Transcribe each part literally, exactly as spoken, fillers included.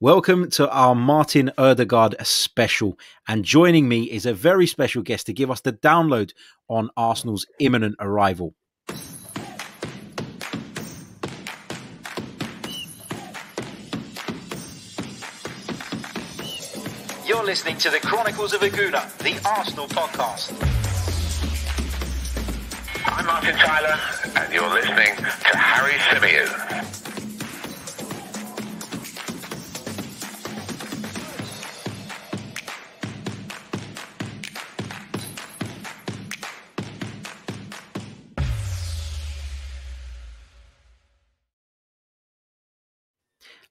Welcome to our Martin Ødegaard special, and joining me is a very special guest to give us the download on Arsenal's imminent arrival. You're listening to the Chronicles of a Gooner, the Arsenal podcast. I'm Martin Tyler, and you're listening to Harry Symeou.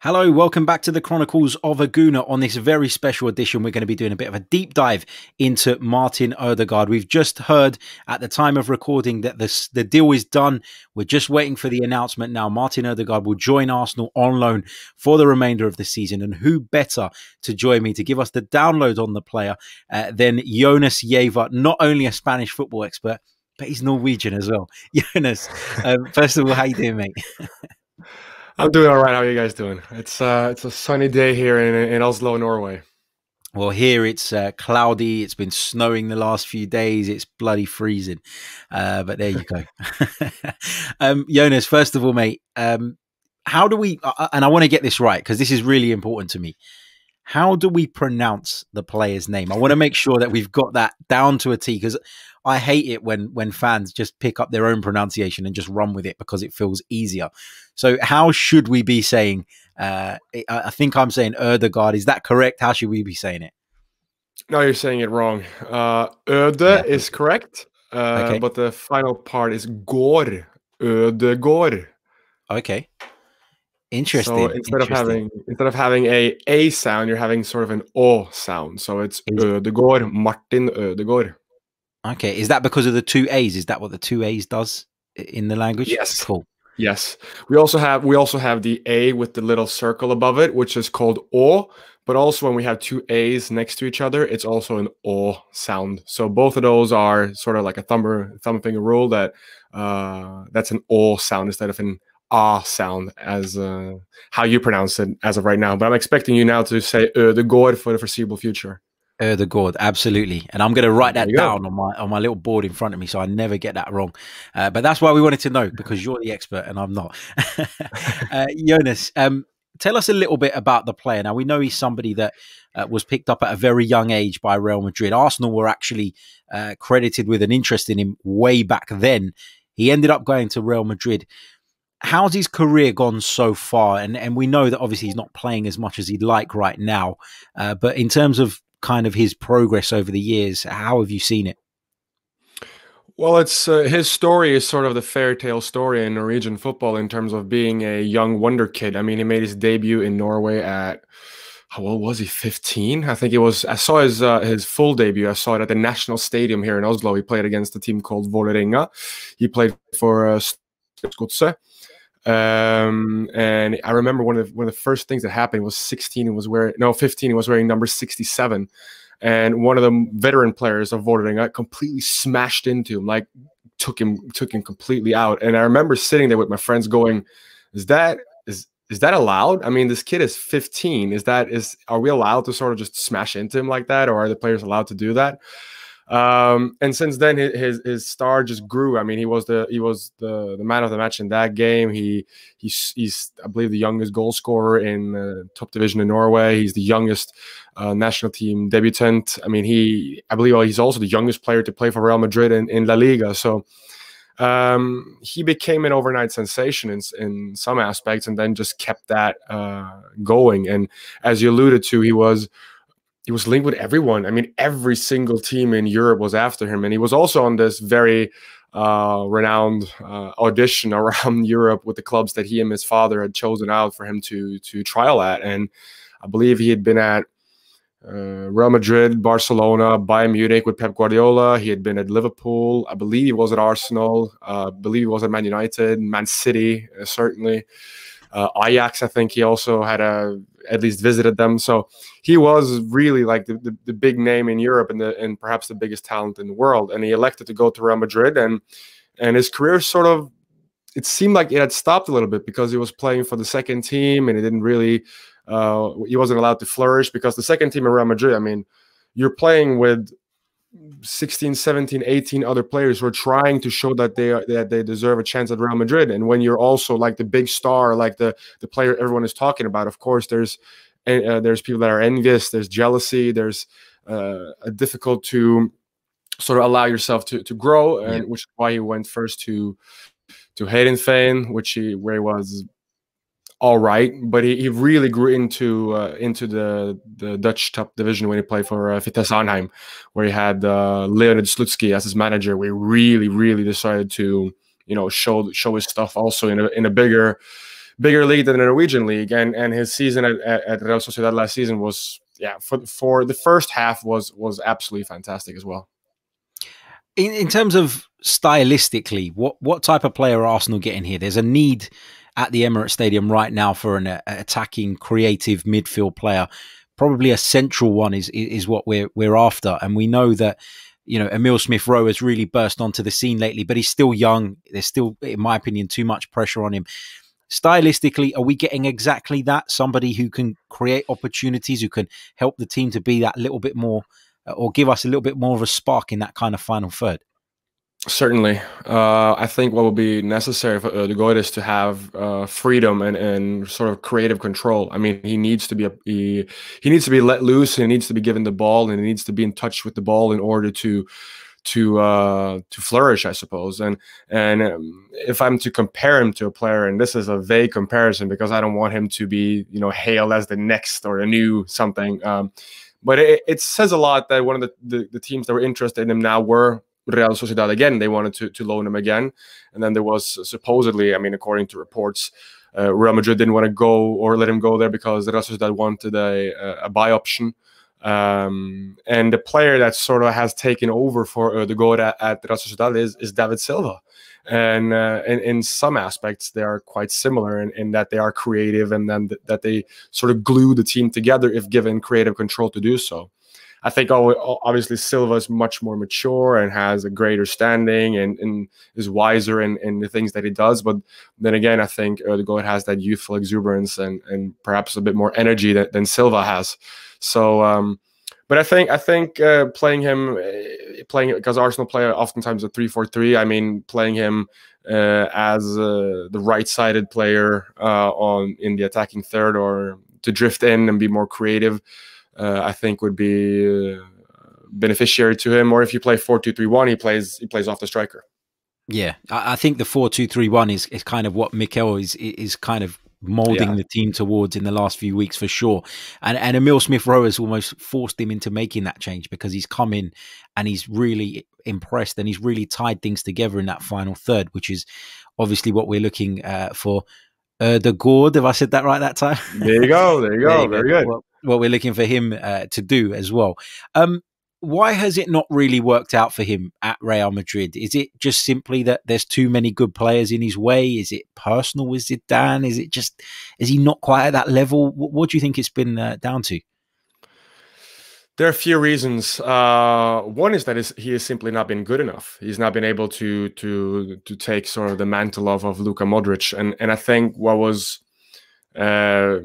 Hello, welcome back to the Chronicles of a Gooner. On this very special edition, we're going to be doing a bit of a deep dive into Martin Ødegaard. We've just heard at the time of recording that this, the deal is done. We're just waiting for the announcement now. Martin Ødegaard will join Arsenal on loan for the remainder of the season. And who better to join me to give us the download on the player uh, than Jonas Giaever, not only a Spanish football expert, but he's Norwegian as well. Jonas, um, first of all, how you doing, mate? I'm doing all right. How are you guys doing? It's uh, it's a sunny day here in, in Oslo, Norway. Well, here it's uh, cloudy. It's been snowing the last few days. It's bloody freezing. Uh, but there you go. um, Jonas, first of all, mate, um, how do we, uh, and I want to get this right because this is really important to me. How do we pronounce the player's name? I want to make sure that we've got that down to a T, because I hate it when when fans just pick up their own pronunciation and just run with it because it feels easier. So how should we be saying, uh, I think I'm saying Ødegaard, is that correct? How should we be saying it? No, you're saying it wrong. Uh, Øde yeah. is correct, uh, okay. but the final part is Gård, Ødegaard. Okay. Interesting. So instead Interesting. of having instead of having a a sound, you're having sort of an o sound. So it's Ødegaard, Martin Ødegaard. Okay, is that because of the two a's? Is that what the two a's does in the language? Yes. Cool. Yes. We also have we also have the a with the little circle above it, which is called o. But also when we have two a's next to each other, it's also an o sound. So both of those are sort of like a thumb thumb finger rule that uh, that's an o sound instead of an ah sound, as uh, how you pronounce it as of right now. But I'm expecting you now to say Ødegaard for the foreseeable future. Ødegaard, absolutely. And I'm going to write that down go. on my on my little board in front of me so I never get that wrong. Uh, but that's why we wanted to know, because you're the expert and I'm not. uh, Jonas, um, tell us a little bit about the player. Now, we know he's somebody that uh, was picked up at a very young age by Real Madrid. Arsenal were actually uh, credited with an interest in him way back then. He ended up going to Real Madrid. How's his career gone so far? And and we know that obviously he's not playing as much as he'd like right now. Uh, but in terms of kind of his progress over the years, how have you seen it? Well, it's uh, his story is sort of the fairy tale story in Norwegian football in terms of being a young wonder kid. I mean, he made his debut in Norway at, how old was he? fifteen? I think it was. I saw his uh, his full debut. I saw it at the National Stadium here in Oslo. He played against a team called Vålerenga. He played for uh, Skotse. Um, and I remember one of the, one of the first things that happened was sixteen. He was wearing no fifteen. He was wearing number sixty-seven, and one of the veteran players of Vålerenga completely smashed into him, like took him took him completely out. And I remember sitting there with my friends, going, "Is that is is that allowed? I mean, this kid is fifteen. Is that is are we allowed to sort of just smash into him like that, or are the players allowed to do that?" Um, and since then, his his star just grew. I mean, he was the he was the the man of the match in that game. He he's he's I believe the youngest goal scorer in the top division in Norway. He's the youngest uh, national team debutant. I mean, he I believe he's also the youngest player to play for Real Madrid in, in La Liga. So um, he became an overnight sensation in in some aspects, and then just kept that uh, going. And as you alluded to, he was. He was linked with everyone. I mean, every single team in Europe was after him. And he was also on this very uh, renowned uh, audition around Europe with the clubs that he and his father had chosen out for him to to trial at. And I believe he had been at uh, Real Madrid, Barcelona, Bayern Munich with Pep Guardiola. He had been at Liverpool. I believe he was at Arsenal. Uh, I believe he was at Man United, Man City, uh, certainly. Uh, Ajax, I think he also had a, at least visited them. So he was really like the, the, the big name in Europe and, the, and perhaps the biggest talent in the world. And he elected to go to Real Madrid, and and his career sort of, it seemed like it had stopped a little bit because he was playing for the second team and it didn't really Uh, he wasn't allowed to flourish because the second team of Real Madrid, I mean, you're playing with sixteen, seventeen, eighteen other players who are trying to show that they are, that they deserve a chance at Real Madrid. And when you're also like the big star, like the the player everyone is talking about, of course, there's uh, there's people that are envious, there's jealousy, there's uh, a difficult to sort of allow yourself to to grow, and yeah. which is why he went first to to Heerenveen, which he where he was. All right, but he, he really grew into uh, into the the Dutch top division when he played for uh, Vitesse Arnhem, where he had uh, Leonid Slutsky as his manager. We really, really decided to you know show show his stuff also in a in a bigger bigger league than the Norwegian league. And and his season at, at, at Real Sociedad last season was yeah for for the first half was was absolutely fantastic as well. In in terms of stylistically, what what type of player are Arsenal getting here? There's a need at the Emirates Stadium right now for an uh, attacking, creative midfield player. Probably a central one is is what we're we're after. And we know that, you know, Emile Smith-Rowe has really burst onto the scene lately, but he's still young. There's still, in my opinion, too much pressure on him. Stylistically, are we getting exactly that? Somebody who can create opportunities, who can help the team to be that little bit more, or give us a little bit more of a spark in that kind of final third? Certainly. Uh, I think what will be necessary for Ødegaard is to have uh, freedom and, and sort of creative control. I mean, he needs to be a, he, he needs to be let loose, and he needs to be given the ball, and he needs to be in touch with the ball in order to to uh, to flourish, I suppose. And and um, if I'm to compare him to a player, and this is a vague comparison because I don't want him to be you know hailed as the next or the new something. Um, but it, it says a lot that one of the, the, the teams that were interested in him now were Real Sociedad again. They wanted to, to loan him again. And then there was supposedly, I mean, according to reports, uh, Real Madrid didn't want to go or let him go there because Real Sociedad wanted a, a buy option. Um, and the player that sort of has taken over for Ødegaard at, at Real Sociedad is, is David Silva. And uh, in, in some aspects, they are quite similar in, in that they are creative, and then th that they sort of glue the team together if given creative control to do so. I think obviously Silva is much more mature and has a greater standing, and, and is wiser in, in the things that he does. But then again, I think Ødegaard has that youthful exuberance and, and perhaps a bit more energy that, than Silva has. So, um, but I think I think uh, playing him, playing because Arsenal play oftentimes a three four three. I mean, playing him uh, as uh, the right-sided player uh, on in the attacking third, or to drift in and be more creative, Uh, I think would be uh, beneficiary to him. Or if you play four two three one, he plays he plays off the striker. Yeah, I, I think the four two three one is is kind of what Mikel is is kind of molding yeah. the team towards in the last few weeks for sure. And and Emile Smith-Rowe has almost forced him into making that change, because he's come in and he's really impressed, and he's really tied things together in that final third, which is obviously what we're looking uh, for. Uh, the Gord, have I said that right that time? There you go. There you go. there you Very go. good. Well, what we're looking for him uh, to do as well. Um, why has it not really worked out for him at Real Madrid? Is it just simply that there's too many good players in his way? Is it personal with Zidane? Is it just, is he not quite at that level? What, what do you think it's been uh, down to? There are a few reasons. Uh, one is that he has simply not been good enough. He's not been able to to to take sort of the mantle of, of Luka Modric. And, and I think what was... Uh,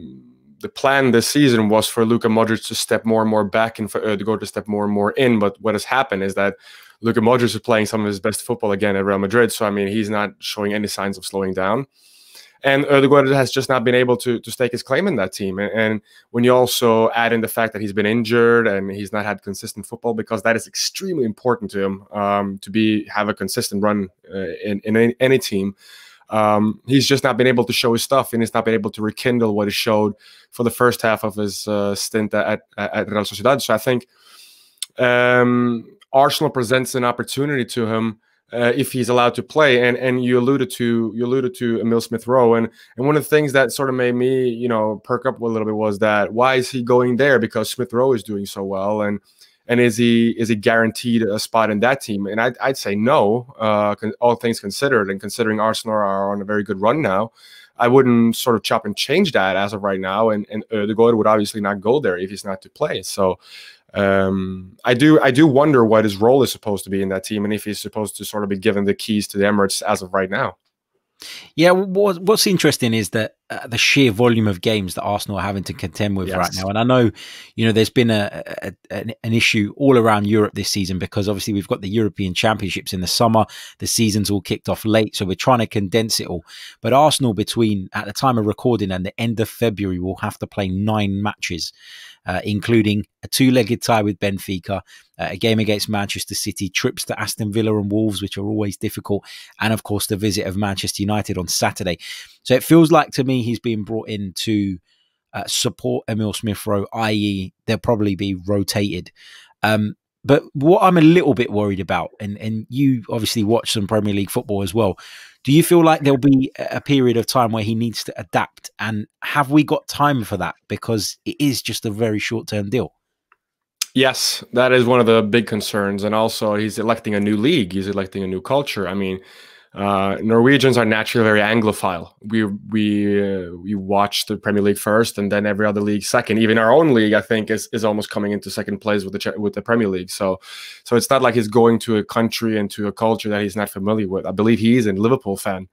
The plan this season was for Luka Modric to step more and more back, and for Ødegaard to step more and more in. But what has happened is that Luka Modric is playing some of his best football again at Real Madrid. So, I mean, he's not showing any signs of slowing down. And Ødegaard has just not been able to, to stake his claim in that team. And, and when you also add in the fact that he's been injured and he's not had consistent football, because that is extremely important to him um, to be have a consistent run uh, in, in any, any team. Um, he's just not been able to show his stuff, and he's not been able to rekindle what he showed for the first half of his uh, stint at, at, at Real Sociedad. So I think um, Arsenal presents an opportunity to him uh, if he's allowed to play. And and you alluded to you alluded to Emile Smith-Rowe, and and one of the things that sort of made me you know perk up a little bit was that why is he going there? Because Smith-Rowe is doing so well, and. And is he is he guaranteed a spot in that team? And I'd, I'd say no, uh, all things considered. And considering Arsenal are on a very good run now, I wouldn't sort of chop and change that as of right now. And and Ødegaard would obviously not go there if he's not to play. So um, I do I do wonder what his role is supposed to be in that team, and if he's supposed to sort of be given the keys to the Emirates as of right now. Yeah, what's interesting is that uh, the sheer volume of games that Arsenal are having to contend with yes. right now. And I know, you know, there's been a, a, an, an issue all around Europe this season, because obviously we've got the European Championships in the summer. The season's all kicked off late, so we're trying to condense it all. But Arsenal, between at the time of recording and the end of February, will have to play nine matches, uh, including a two-legged tie with Benfica, uh, a game against Manchester City, trips to Aston Villa and Wolves, which are always difficult, and of course the visit of Manchester United on Saturday. So it feels like to me he's been brought in to uh, support Emile Smith-Rowe, that is they'll probably be rotated. Um, but what I'm a little bit worried about, and, and you obviously watch some Premier League football as well, do you feel like there'll be a period of time where he needs to adapt? And have we got time for that? Because it is just a very short-term deal. Yes, that is one of the big concerns. And also he's electing a new league. He's electing a new culture. I mean, uh, Norwegians are naturally very Anglophile. We, we, uh, we watch the Premier League first and then every other league second. Even our own league, I think, is, is almost coming into second place with the, with the Premier League. So, so it's not like he's going to a country and to a culture that he's not familiar with. I believe he is a Liverpool fan.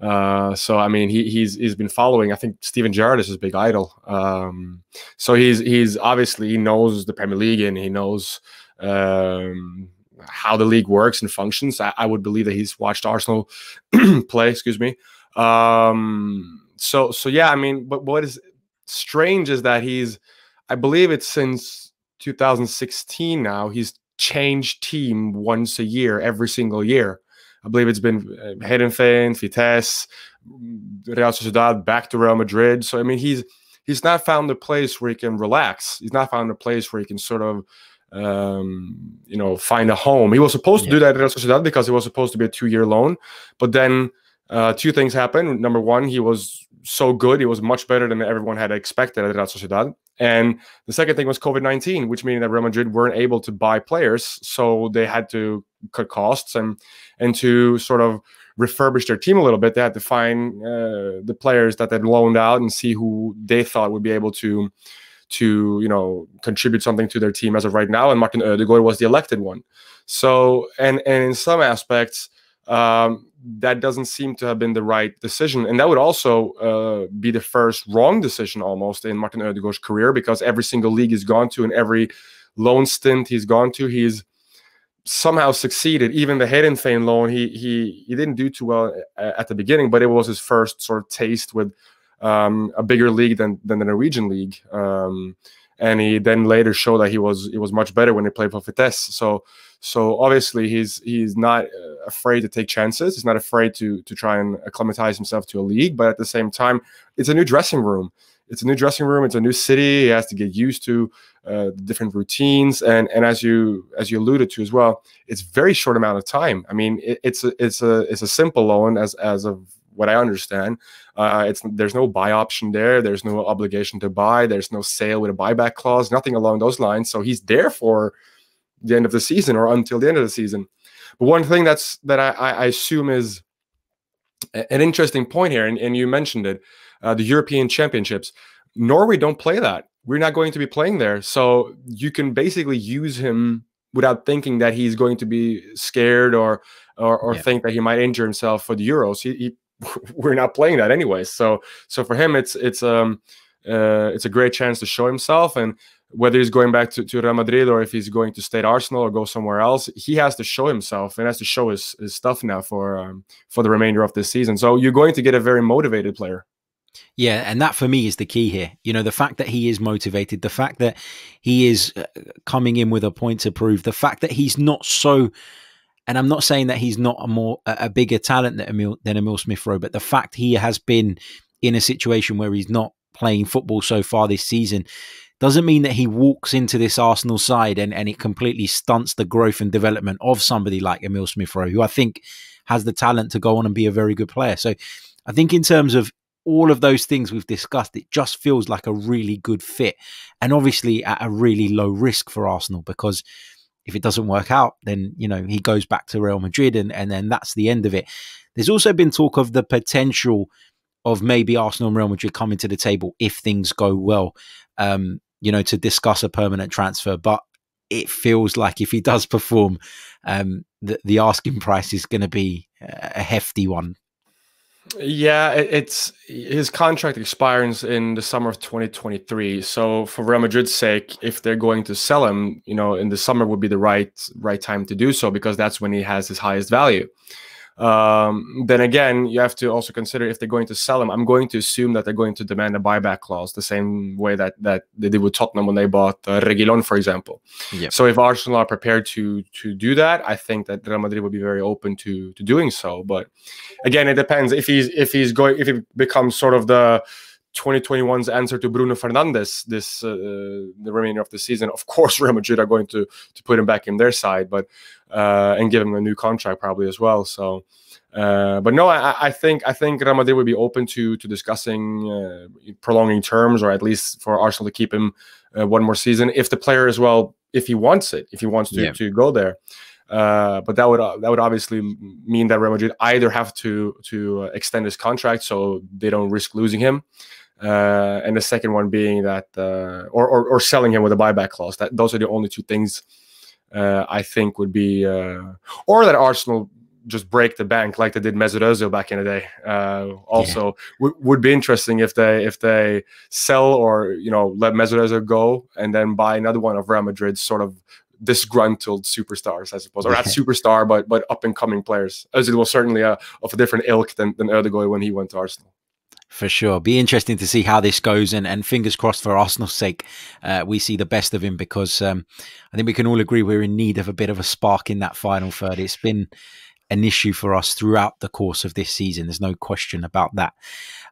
Uh, so, I mean, he, he's, he's been following, I think Steven Gerrard is his big idol. Um, so he's, he's obviously, he knows the Premier League and he knows, um, how the league works and functions. I, I would believe that he's watched Arsenal play, excuse me. Um, so, so yeah, I mean, but what is strange is that he's, I believe it's since two thousand sixteen now, he's changed team once a year, every single year. I believe it's been Heerenveen, Vitesse, Real Sociedad, back to Real Madrid. So, I mean, he's he's not found a place where he can relax. He's not found a place where he can sort of, um, you know, find a home. He was supposed yeah. to do that at Real Sociedad because it was supposed to be a two-year loan. But then uh, two things happened. Number one, he was so good. He was much better than everyone had expected at Real Sociedad. And the second thing was COVID nineteen, which means that Real Madrid weren't able to buy players. So they had to cut costs and and to sort of refurbish their team a little bit. They had to find uh, the players that they'd loaned out and see who they thought would be able to, to you know, contribute something to their team as of right now. And Martin Ødegaard was the elected one. So, and, and in some aspects, um, that doesn't seem to have been the right decision. And that would also uh, be the first wrong decision almost in Martin Ødegaard's career, because every single league he's gone to and every loan stint he's gone to, he's somehow succeeded. Even the Heerenveen loan, he he he didn't do too well at the beginning, but it was his first sort of taste with um, a bigger league than than the Norwegian league, um, and he then later showed that he was it was much better when he played for Vitesse. So so obviously he's he's not afraid to take chances. He's not afraid to to try and acclimatize himself to a league, but at the same time, it's a new dressing room. It's a new dressing room. It's a new city. He has to get used to uh, different routines, and and as you as you alluded to as well, it's very short amount of time. I mean, it, it's a it's a it's a simple loan as as of what I understand. Uh, it's there's no buy option there. There's no obligation to buy. There's no sale with a buyback clause. Nothing along those lines. So he's there for the end of the season or until the end of the season. But one thing that's that I, I assume is an interesting point here, and, and you mentioned it, uh, the European Championships. Norway don't play that. We're not going to be playing there. So you can basically use him without thinking that he's going to be scared or or, or yeah. think that he might injure himself for the Euros. He, he, we're not playing that anyway. So so for him, it's it's um uh, it's a great chance to show himself. And whether he's going back to, to Real Madrid or if he's going to stay at Arsenal or go somewhere else, he has to show himself and has to show his, his stuff now for um, for the remainder of this season. So you're going to get a very motivated player. Yeah, and that for me is the key here. You know, the fact that he is motivated, the fact that he is coming in with a point to prove, the fact that he's not so... And I'm not saying that he's not a more a bigger talent than Emile, than Emile Smith-Rowe, but the fact he has been in a situation where he's not playing football so far this season... doesn't mean that he walks into this Arsenal side and, and it completely stunts the growth and development of somebody like Emile Smith-Rowe, who I think has the talent to go on and be a very good player. So I think in terms of all of those things we've discussed, it just feels like a really good fit, and obviously at a really low risk for Arsenal, because if it doesn't work out, then, you know, he goes back to Real Madrid and, and then that's the end of it. There's also been talk of the potential of maybe Arsenal and Real Madrid coming to the table if things go well. Um, you know, to discuss a permanent transfer. But it feels like if he does perform, um, the, the asking price is going to be a hefty one. Yeah, it's his contract expires in the summer of twenty twenty-three. So for Real Madrid's sake, if they're going to sell him, you know, in the summer would be the right right time to do so, because that's when he has his highest value. Um, then again, you have to also consider, if they're going to sell him, I'm going to assume that they're going to demand a buyback clause, the same way that that they did with Tottenham when they bought uh, Reguilon, for example. Yep. So if Arsenal are prepared to to do that, I think that Real Madrid would be very open to to doing so. But again, it depends if he's if he's going if he becomes sort of the twenty twenty-one's answer to Bruno Fernandes this uh, the remainder of the season. Of course, Real Madrid are going to to put him back in their side, but uh, and give him a new contract probably as well. So, uh, but no, I, I think I think Real Madrid would be open to to discussing uh, prolonging terms, or at least for Arsenal to keep him uh, one more season, if the player as well, if he wants it, if he wants to yeah. to go there. Uh, but that would uh, that would obviously mean that Real Madrid either have to to extend his contract so they don't risk losing him. Uh, and the second one being that, uh, or, or or selling him with a buyback clause. That those are the only two things uh, I think would be, uh, or that Arsenal just break the bank like they did Mesut Özil back in the day. Uh, also, yeah. would be interesting if they if they sell, or you know, let Mesut Özil go and then buy another one of Real Madrid's sort of disgruntled superstars, I suppose, or not superstar, but but up and coming players. Özil was certainly a, of a different ilk than than Ødegaard when he went to Arsenal. For sure. Be interesting to see how this goes, and, and fingers crossed for Arsenal's sake, uh, we see the best of him, because um, I think we can all agree we're in need of a bit of a spark in that final third. It's been an issue for us throughout the course of this season. There's no question about that.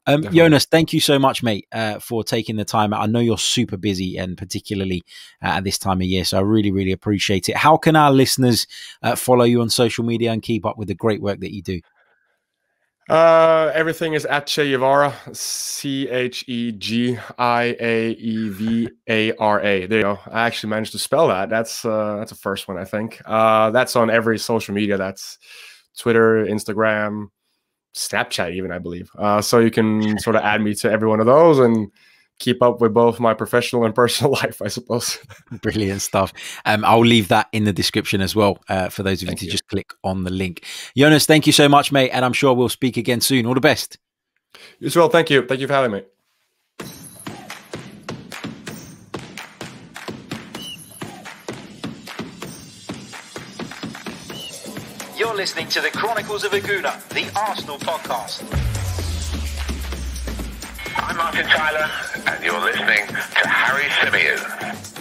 Um, Jonas, thank you so much, mate, uh, for taking the time. I know you're super busy, and particularly uh, at this time of year, so I really, really appreciate it. How can our listeners uh, follow you on social media and keep up with the great work that you do? Uh, everything is at Giaevara, C H E G I A E V A R A. There you go. I actually managed to spell that. That's uh, that's the first one, I think. Uh, that's on every social media. That's Twitter, Instagram, Snapchat even, I believe. Uh, so you can sort of add me to every one of those and keep up with both my professional and personal life, I suppose. Brilliant stuff. Um, I'll leave that in the description as well uh, for those of you to just click on the link. Jonas, thank you so much, mate. And I'm sure we'll speak again soon. All the best. You as well. Thank you. Thank you for having me. You're listening to the Chronicles of a Gooner, the Arsenal podcast. I'm Martin Tyler, and you're listening to Harry Symeou.